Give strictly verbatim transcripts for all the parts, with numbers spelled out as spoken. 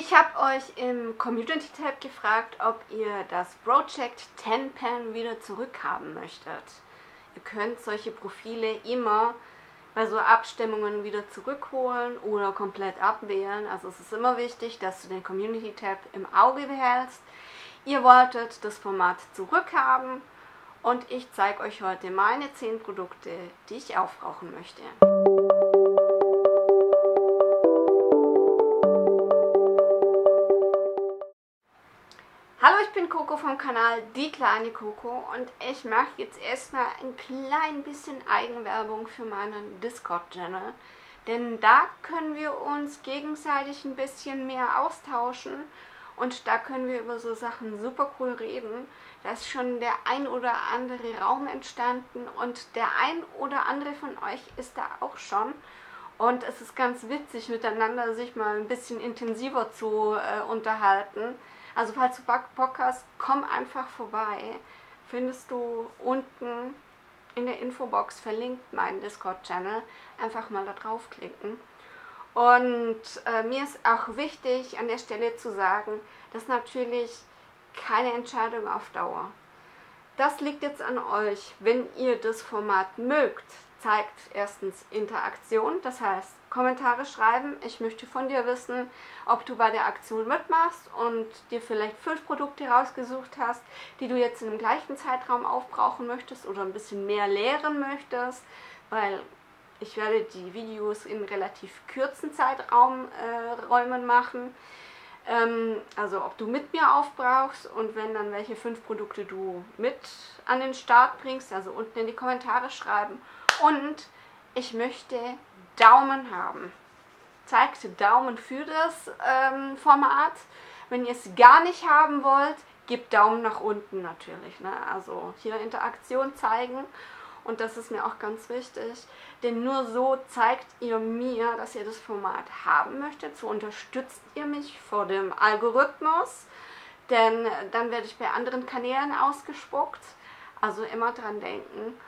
Ich habe euch im Community-Tab gefragt, ob ihr das Project ten Pan wieder zurückhaben möchtet. Ihr könnt solche Profile immer bei so Abstimmungen wieder zurückholen oder komplett abwählen. Also es ist immer wichtig, dass du den Community-Tab im Auge behältst. Ihr wolltet das Format zurückhaben und ich zeige euch heute meine zehn Produkte, die ich aufbrauchen möchte. Hallo, ich bin Coco vom Kanal Die kleine Coco und ich mache jetzt erstmal ein klein bisschen Eigenwerbung für meinen Discord-Channel, denn da können wir uns gegenseitig ein bisschen mehr austauschen und da können wir über so Sachen super cool reden. Da ist schon der ein oder andere Raum entstanden und der ein oder andere von euch ist da auch schon. Und es ist ganz witzig, miteinander sich mal ein bisschen intensiver zu äh, unterhalten. Also falls du Bock hast, komm einfach vorbei. Findest du unten in der Infobox verlinkt meinen Discord-Channel. Einfach mal da draufklicken. Und äh, mir ist auch wichtig, an der Stelle zu sagen, dass natürlich keine Entscheidung auf Dauer. Das liegt jetzt an euch. Wenn ihr das Format mögt, zeigt erstens Interaktion, das heißt Kommentare schreiben. Ich möchte von dir wissen, ob du bei der Aktion mitmachst und dir vielleicht fünf Produkte rausgesucht hast, die du jetzt in dem gleichen Zeitraum aufbrauchen möchtest oder ein bisschen mehr leeren möchtest, weil ich werde die Videos in relativ kurzen Zeitraumräumen äh, machen. Also ob du mit mir aufbrauchst und wenn dann welche fünf Produkte du mit an den Start bringst, also unten in die Kommentare schreiben. Und ich möchte Daumen haben. Zeigt Daumen für das ähm, Format. Wenn ihr es gar nicht haben wollt, gebt Daumen nach unten natürlich, ne? Also hier Interaktion zeigen. Und das ist mir auch ganz wichtig, denn nur so zeigt ihr mir, dass ihr das Format haben möchtet. So unterstützt ihr mich vor dem Algorithmus, denn dann werde ich bei anderen Kanälen ausgespuckt. Also immer dran denken.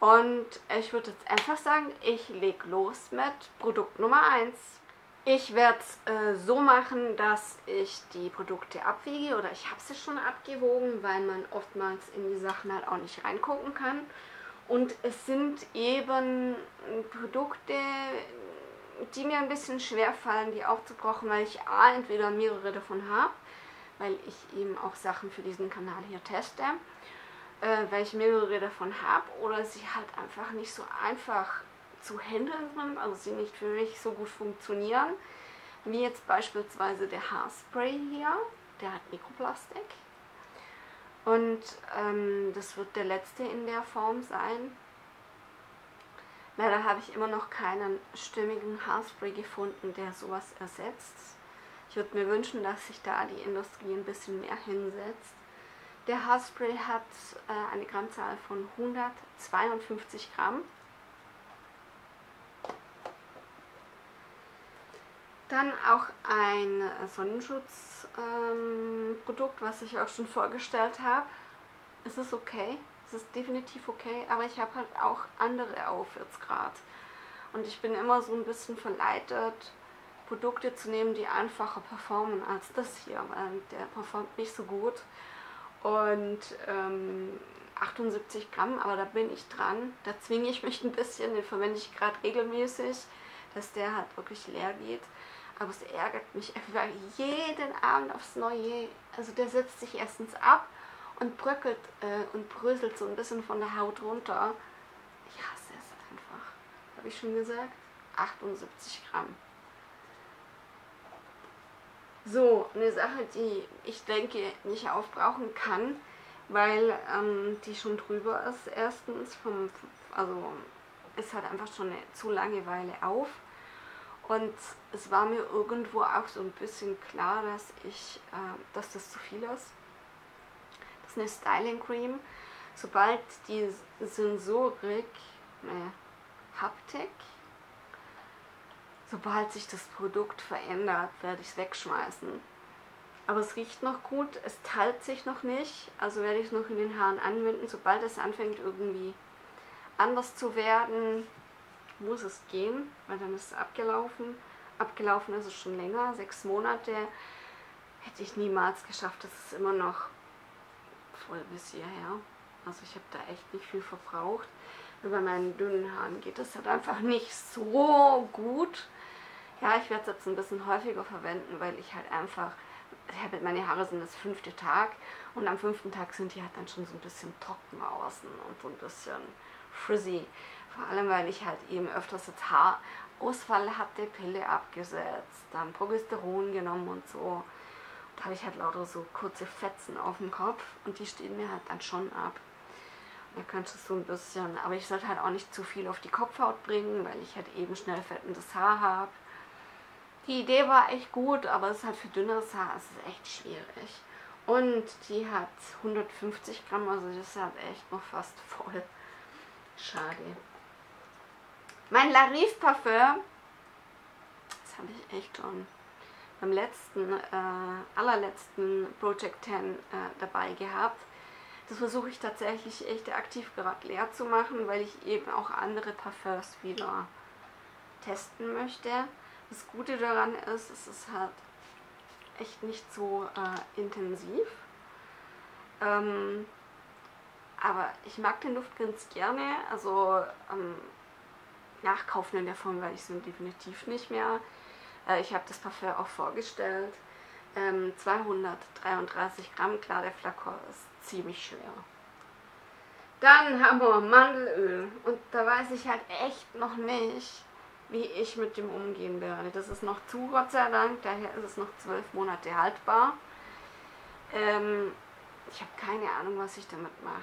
Und ich würde jetzt einfach sagen, ich lege los mit Produkt Nummer eins. Ich werde es äh, so machen, dass ich die Produkte abwiege oder ich habe sie schon abgewogen, weil man oftmals in die Sachen halt auch nicht reingucken kann. Und es sind eben Produkte, die mir ein bisschen schwer fallen, die aufzubrauchen, weil ich A, entweder mehrere davon habe, weil ich eben auch Sachen für diesen Kanal hier teste, äh, weil ich mehrere davon habe oder sie halt einfach nicht so einfach zu handeln sind, also sie nicht für mich so gut funktionieren, wie jetzt beispielsweise der Haarspray hier, der hat Mikroplastik. Und ähm, das wird der letzte in der Form sein. Leider habe ich immer noch keinen stimmigen Haarspray gefunden, der sowas ersetzt. Ich würde mir wünschen, dass sich da die Industrie ein bisschen mehr hinsetzt. Der Haarspray hat äh, eine Grammzahl von hundertzweiundfünfzig Gramm. Dann auch ein Sonnenschutzprodukt, ähm, was ich auch schon vorgestellt habe. Es ist okay, es ist definitiv okay, aber ich habe halt auch andere auf jetzt gerade. Und ich bin immer so ein bisschen verleitet, Produkte zu nehmen, die einfacher performen als das hier, weil der performt nicht so gut. Und ähm, achtundsiebzig Gramm, aber da bin ich dran, da zwinge ich mich ein bisschen, den verwende ich gerade regelmäßig, dass der halt wirklich leer geht. Aber es ärgert mich einfach jeden Abend aufs Neue. Also der setzt sich erstens ab und bröckelt äh, und bröselt so ein bisschen von der Haut runter. Ich hasse es einfach. Habe ich schon gesagt? achtundsiebzig Gramm. So, eine Sache, die ich denke nicht aufbrauchen kann, weil ähm, die schon drüber ist. Erstens, vom, also es hat einfach schon eine zu Langeweile auf. Und es war mir irgendwo auch so ein bisschen klar, dass ich, äh, dass das zu viel ist. Das ist eine Styling Cream. Sobald die Sensorik, ne, Haptik, sobald sich das Produkt verändert, werde ich es wegschmeißen. Aber es riecht noch gut, es teilt sich noch nicht, also werde ich es noch in den Haaren anwenden. Sobald es anfängt irgendwie anders zu werden, muss es gehen, weil dann ist es abgelaufen. abgelaufen ist es schon länger, sechs Monate, hätte ich niemals geschafft. Das ist immer noch voll bis hierher. Also ich habe da echt nicht viel verbraucht. Nur bei meinen dünnen Haaren geht das halt einfach nicht so gut. Ja, ich werde es jetzt ein bisschen häufiger verwenden, weil ich halt einfach, meine Haare sind das fünfte Tag und am fünften Tag sind die halt dann schon so ein bisschen trocken außen und so ein bisschen frizzy. Vor allem, weil ich halt eben öfters jetzt Haarausfall hatte, Pille abgesetzt, dann Progesteron genommen und so. Da habe ich halt lauter so kurze Fetzen auf dem Kopf und die stehen mir halt dann schon ab. Da kannst du so ein bisschen, aber ich sollte halt auch nicht zu viel auf die Kopfhaut bringen, weil ich halt eben schnell fettendes Haar habe. Die Idee war echt gut, aber es ist halt für dünneres Haar, es ist echt schwierig. Und die hat hundertfünfzig Gramm, also das ist halt echt noch fast voll. Schade. Mein Larive Parfum, das habe ich echt schon beim letzten, äh, allerletzten Project zehn äh, dabei gehabt. Das versuche ich tatsächlich echt aktiv gerade leer zu machen, weil ich eben auch andere Parfums wieder testen möchte. Das Gute daran ist, es ist halt echt nicht so äh, intensiv. Ähm, aber ich mag den Duft ganz gerne. Also ähm, nachkaufen in der Form werde ich so definitiv nicht mehr. Äh, ich habe das Parfum auch vorgestellt. Ähm, zweihundertdreiunddreißig Gramm, klar, der Flakon ist ziemlich schwer. Dann haben wir Mandelöl und da weiß ich halt echt noch nicht, wie ich mit dem umgehen werde. Das ist noch zu, Gott sei Dank, daher ist es noch zwölf Monate haltbar. Ähm, ich habe keine Ahnung, was ich damit mache.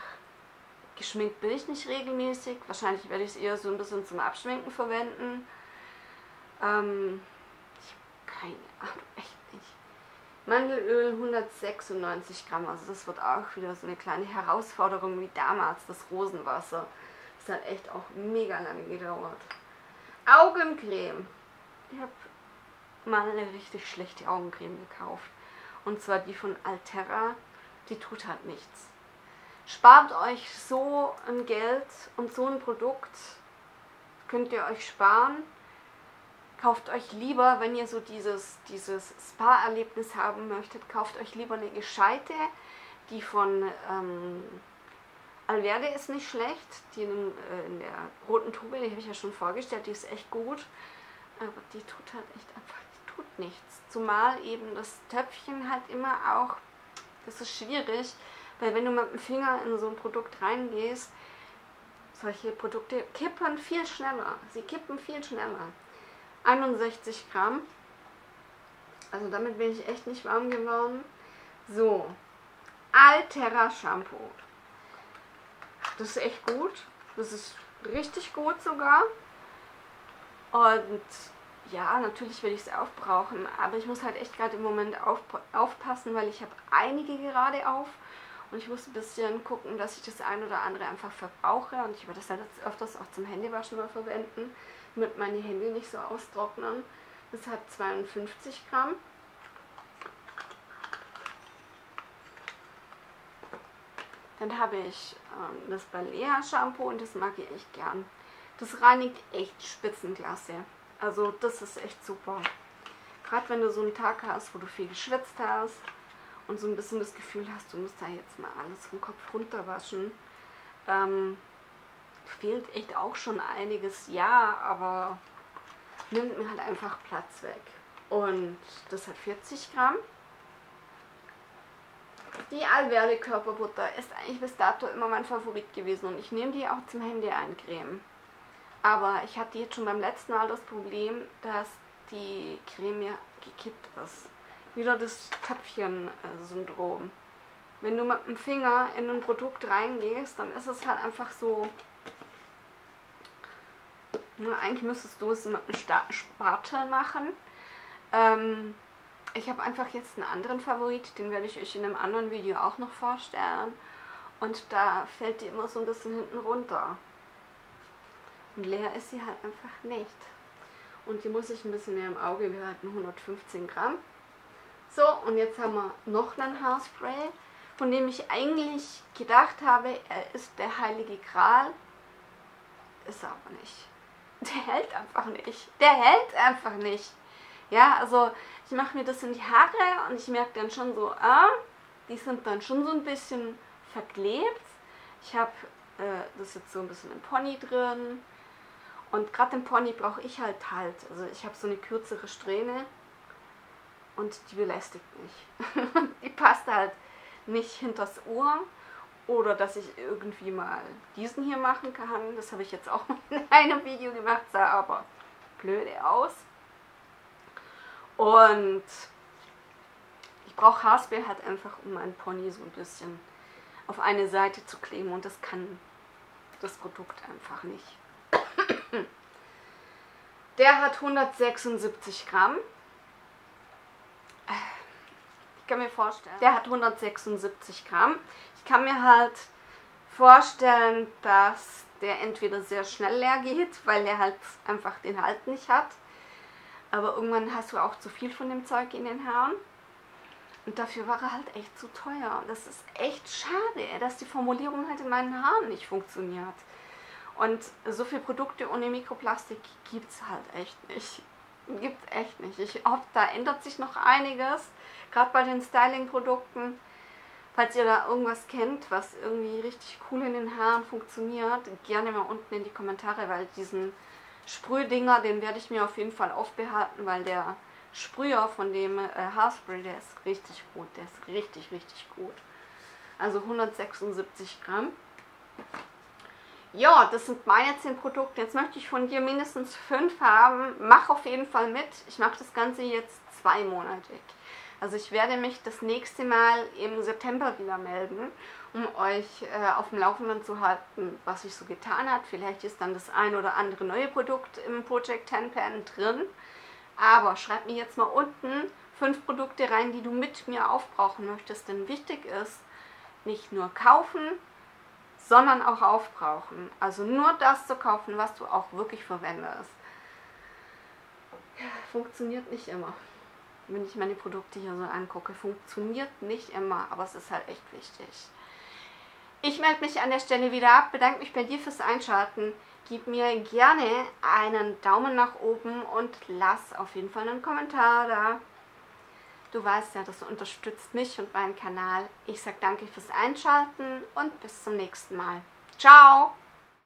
Geschminkt bin ich nicht regelmäßig, wahrscheinlich werde ich es eher so ein bisschen zum Abschminken verwenden. Ähm, ich habe keine Ahnung, echt nicht. Mandelöl hundertsechsundneunzig Gramm, also das wird auch wieder so eine kleine Herausforderung wie damals, das Rosenwasser. Das hat echt auch mega lange gedauert. Augencreme. Ich habe mal eine richtig schlechte Augencreme gekauft. Und zwar die von Alterra, die tut halt nichts. Spart euch so ein Geld und so ein Produkt, könnt ihr euch sparen. Kauft euch lieber, wenn ihr so dieses, dieses Spa-Erlebnis haben möchtet, kauft euch lieber eine gescheite. Die von ähm, Alverde ist nicht schlecht. Die in, äh, in der roten Tube, die habe ich ja schon vorgestellt, die ist echt gut. Aber die tut halt echt einfach, die tut nichts. Zumal eben das Töpfchen halt immer auch, das ist schwierig, weil wenn du mit dem Finger in so ein Produkt reingehst, solche Produkte kippen viel schneller. Sie kippen viel schneller. einundsechzig Gramm. Also damit bin ich echt nicht warm geworden. So. Alterra Shampoo. Das ist echt gut. Das ist richtig gut sogar. Und ja, natürlich will ich es aufbrauchen. Aber ich muss halt echt gerade im Moment auf, aufpassen, weil ich habe einige gerade auf. Und ich muss ein bisschen gucken, dass ich das ein oder andere einfach verbrauche. Und ich werde das halt jetzt öfters auch zum Händewaschen mal verwenden, damit meine Hände nicht so austrocknen. Deshalb zweiundfünfzig Gramm. Dann habe ich ähm, das Balea Shampoo und das mag ich echt gern. Das reinigt echt Spitzenklasse. Also das ist echt super. Gerade wenn du so einen Tag hast, wo du viel geschwitzt hast und so ein bisschen das Gefühl hast, du musst da jetzt mal alles vom Kopf runterwaschen. Ähm, fehlt echt auch schon einiges, ja, aber nimmt mir halt einfach Platz weg. Und das hat vierzig Gramm. Die Alverde Körperbutter ist eigentlich bis dato immer mein Favorit gewesen und ich nehme die auch zum Handy eincremen. Aber ich hatte jetzt schon beim letzten Mal das Problem, dass die Creme ja gekippt ist. Wieder das Töpfchen-Syndrom. Wenn du mit dem Finger in ein Produkt reingehst, dann ist es halt einfach so. Nur eigentlich müsstest du es mit einem Spatel machen. Ähm, ich habe einfach jetzt einen anderen Favorit, den werde ich euch in einem anderen Video auch noch vorstellen. Und da fällt die immer so ein bisschen hinten runter. Und leer ist sie halt einfach nicht. Und die muss ich ein bisschen mehr im Auge behalten, hundertfünfzehn Gramm. So, und jetzt haben wir noch einen Haarspray, von dem ich eigentlich gedacht habe, er ist der heilige Gral. Ist er aber nicht. Der hält einfach nicht. Der hält einfach nicht. Ja, also ich mache mir das in die Haare und ich merke dann schon so, ah, die sind dann schon so ein bisschen verklebt. Ich habe äh, das jetzt so ein bisschen im Pony drin. Und gerade im Pony brauche ich halt halt. Also ich habe so eine kürzere Strähne und die belästigt mich. Die passt halt nicht hinters Ohr. Oder dass ich irgendwie mal diesen hier machen kann. Das habe ich jetzt auch in einem Video gemacht, sah aber blöde aus. Und ich brauche Haarspray halt einfach, um meinen Pony so ein bisschen auf eine Seite zu kleben. Und das kann das Produkt einfach nicht. Der hat hundertsechsundsiebzig Gramm. Ich kann mir vorstellen, der hat hundertsechsundsiebzig Gramm. Ich kann mir halt vorstellen, dass der entweder sehr schnell leer geht, weil der halt einfach den Halt nicht hat. Aber irgendwann hast du auch zu viel von dem Zeug in den Haaren. Und dafür war er halt echt zu teuer. Das ist echt schade, dass die Formulierung halt in meinen Haaren nicht funktioniert. Und so viele Produkte ohne Mikroplastik gibt es halt echt nicht. Gibt es echt nicht. Ich hoffe, da ändert sich noch einiges. Gerade bei den Styling-Produkten. Falls ihr da irgendwas kennt, was irgendwie richtig cool in den Haaren funktioniert, gerne mal unten in die Kommentare, weil diesen Sprühdinger, den werde ich mir auf jeden Fall aufbehalten, weil der Sprüher von dem äh, Haarspray, der ist richtig gut. Der ist richtig, richtig gut. Also hundertsechsundsiebzig Gramm. Ja, das sind meine zehn Produkte. Jetzt möchte ich von dir mindestens fünf haben. Mach auf jeden Fall mit. Ich mache das Ganze jetzt zweimonatig. Also ich werde mich das nächste Mal im September wieder melden, um euch äh, auf dem Laufenden zu halten, was sich so getan hat. Vielleicht ist dann das ein oder andere neue Produkt im Project zehn Pan drin. Aber schreib mir jetzt mal unten fünf Produkte rein, die du mit mir aufbrauchen möchtest. Denn wichtig ist, nicht nur kaufen, sondern auch aufbrauchen. Also nur das zu kaufen, was du auch wirklich verwendest. Funktioniert nicht immer. Wenn ich meine Produkte hier so angucke, funktioniert nicht immer, aber es ist halt echt wichtig. Ich melde mich an der Stelle wieder ab, bedanke mich bei dir fürs Einschalten. Gib mir gerne einen Daumen nach oben und lass auf jeden Fall einen Kommentar da. Du weißt ja, das unterstützt mich und meinen Kanal. Ich sage danke fürs Einschalten und bis zum nächsten Mal. Ciao!